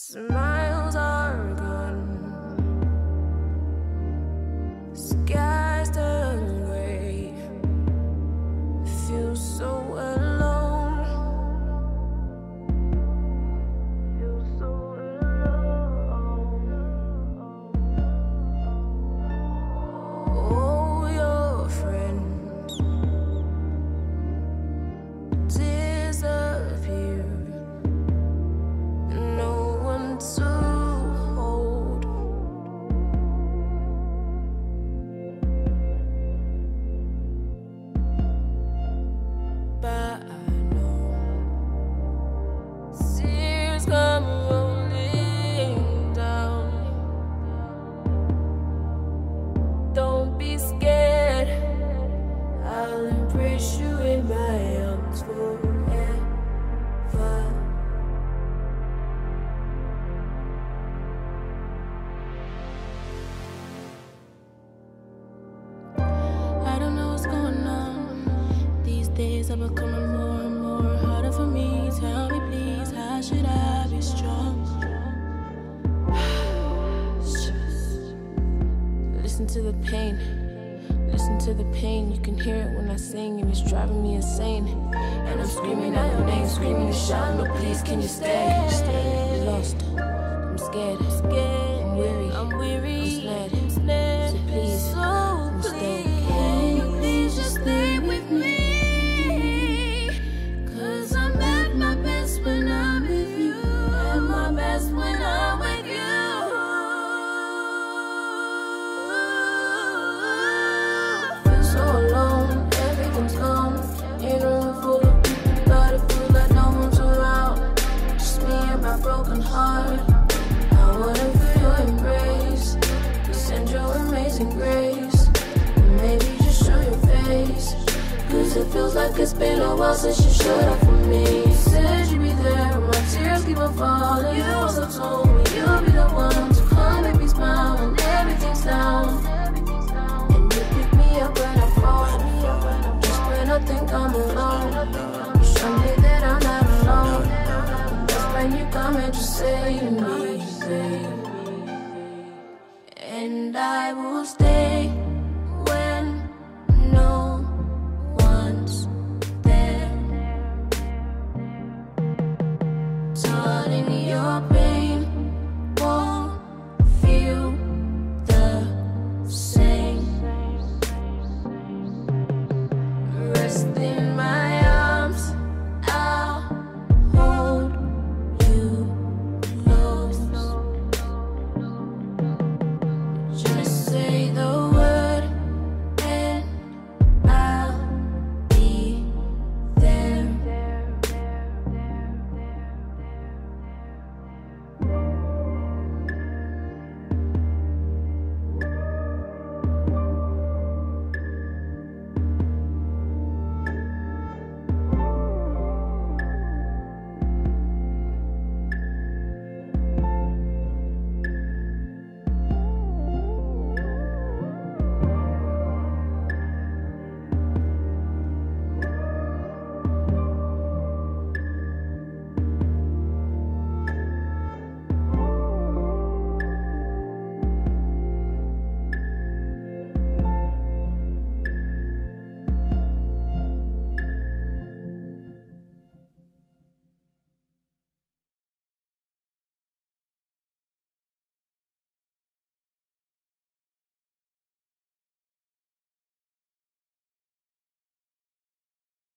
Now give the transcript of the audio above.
Smiles are gone, skies turn gray, feel so alone, feel so alone. Oh, your friends disappear, no one to hold. But I know tears come rolling down. Don't be scared, I'll embrace you in my arms forever. Days are becoming more and more harder for me. Tell me please, how should I be strong? Listen to the pain, listen to the pain. You can hear it when I sing, and it's driving me insane. And I'm screaming out your name, screaming and shouting, no please, can you stay? I'm lost, I'm scared, I'm weary, I'm snared. So please, I'm staying. Broken heart, I wanna feel your embrace. You send your amazing grace, and maybe just show your face, cause it feels like it's been a while since you showed up for me.